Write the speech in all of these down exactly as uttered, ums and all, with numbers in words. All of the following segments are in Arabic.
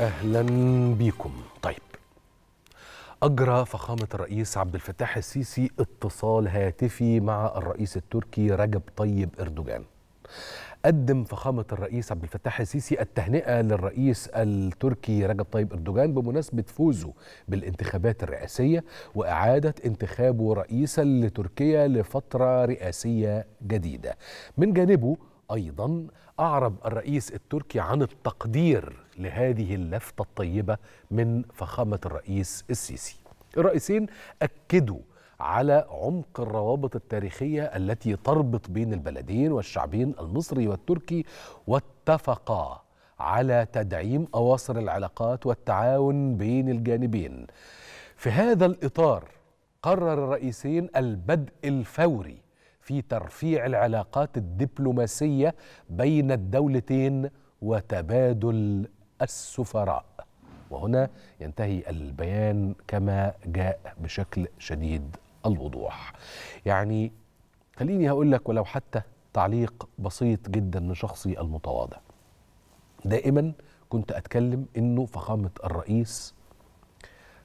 أهلا بكم. طيب، أجرى فخامة الرئيس عبد الفتاح السيسي اتصال هاتفي مع الرئيس التركي رجب طيب إردوغان. قدم فخامة الرئيس عبد الفتاح السيسي التهنئة للرئيس التركي رجب طيب إردوغان بمناسبة فوزه بالانتخابات الرئاسية وإعادة انتخابه رئيسا لتركيا لفترة رئاسية جديدة. من جانبه أيضا أعرب الرئيس التركي عن التقدير لهذه اللفتة الطيبة من فخامة الرئيس السيسي. الرئيسين أكدوا على عمق الروابط التاريخية التي تربط بين البلدين والشعبين المصري والتركي، واتفقا على تدعيم أواصر العلاقات والتعاون بين الجانبين. في هذا الإطار قرر الرئيسين البدء الفوري في ترفيع العلاقات الدبلوماسية بين الدولتين وتبادل السفراء. وهنا ينتهي البيان كما جاء بشكل شديد الوضوح. يعني خليني هقول لك ولو حتى تعليق بسيط جدا من شخصي المتواضع. دائما كنت أتكلم إنه فخامة الرئيس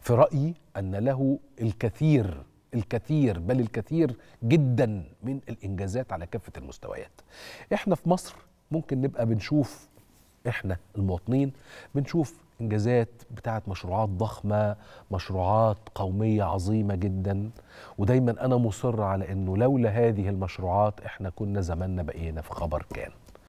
في رأيي أن له الكثير الكثير بل الكثير جدا من الإنجازات على كافة المستويات. إحنا في مصر ممكن نبقى بنشوف، إحنا المواطنين بنشوف إنجازات بتاعت مشروعات ضخمة، مشروعات قومية عظيمة جدا، ودايما أنا مصر على أنه لولا هذه المشروعات إحنا كنا زماننا بقينا في خبر كان.